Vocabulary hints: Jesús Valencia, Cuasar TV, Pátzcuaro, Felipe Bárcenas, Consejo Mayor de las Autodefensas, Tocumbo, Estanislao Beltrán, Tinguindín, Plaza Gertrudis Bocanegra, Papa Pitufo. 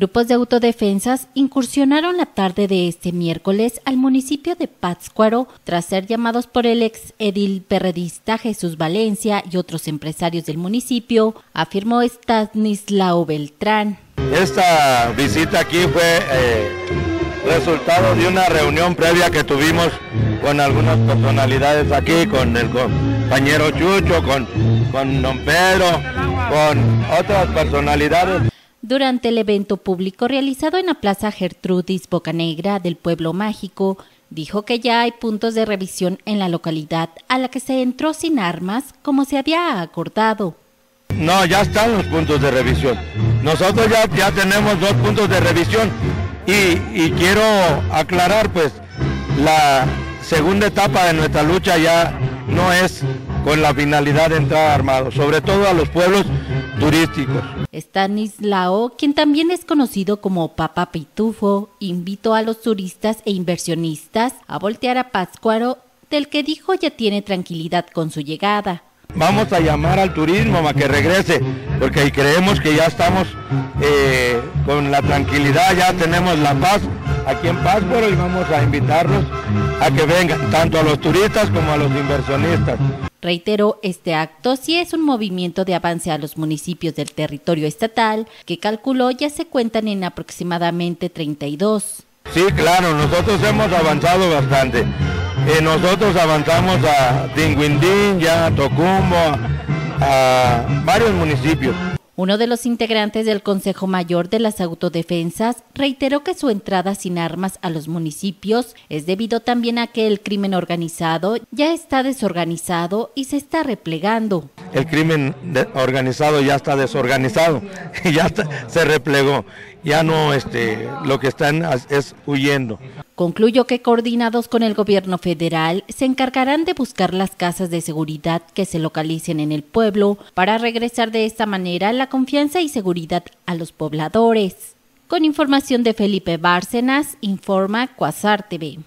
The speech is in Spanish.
Grupos de autodefensas incursionaron la tarde de este miércoles al municipio de Pátzcuaro tras ser llamados por el ex edil perredista Jesús Valencia y otros empresarios del municipio, afirmó Estanislao Beltrán. Esta visita aquí fue resultado de una reunión previa que tuvimos con algunas personalidades aquí, con el compañero Chucho, con don Pedro, con otras personalidades. Durante el evento público realizado en la Plaza Gertrudis Bocanegra del Pueblo Mágico, dijo que ya hay puntos de revisión en la localidad a la que se entró sin armas, como se había acordado. No, ya están los puntos de revisión. Nosotros ya tenemos 2 puntos de revisión y quiero aclarar, pues, la segunda etapa de nuestra lucha ya no es con la finalidad de entrar armados, sobre todo a los pueblos turísticos. Estanislao, quien también es conocido como Papa Pitufo, invitó a los turistas e inversionistas a voltear a Pátzcuaro, del que dijo ya tiene tranquilidad con su llegada. Vamos a llamar al turismo para que regrese, porque creemos que ya estamos con la tranquilidad, ya tenemos la paz aquí en Pátzcuaro y vamos a invitarlos a que vengan, tanto a los turistas como a los inversionistas. Reiteró, este acto sí es un movimiento de avance a los municipios del territorio estatal, que calculó ya se cuentan en aproximadamente 32. Sí, claro, nosotros hemos avanzado bastante. Nosotros avanzamos a Tinguindín, ya a Tocumbo, a varios municipios. Uno de los integrantes del Consejo Mayor de las Autodefensas reiteró que su entrada sin armas a los municipios es debido también a que el crimen organizado ya está desorganizado y se está replegando. El crimen organizado ya está desorganizado, se replegó, ya no lo que están es huyendo. Concluyó que coordinados con el gobierno federal se encargarán de buscar las casas de seguridad que se localicen en el pueblo para regresar de esta manera la confianza y seguridad a los pobladores. Con información de Felipe Bárcenas, informa Cuasar TV.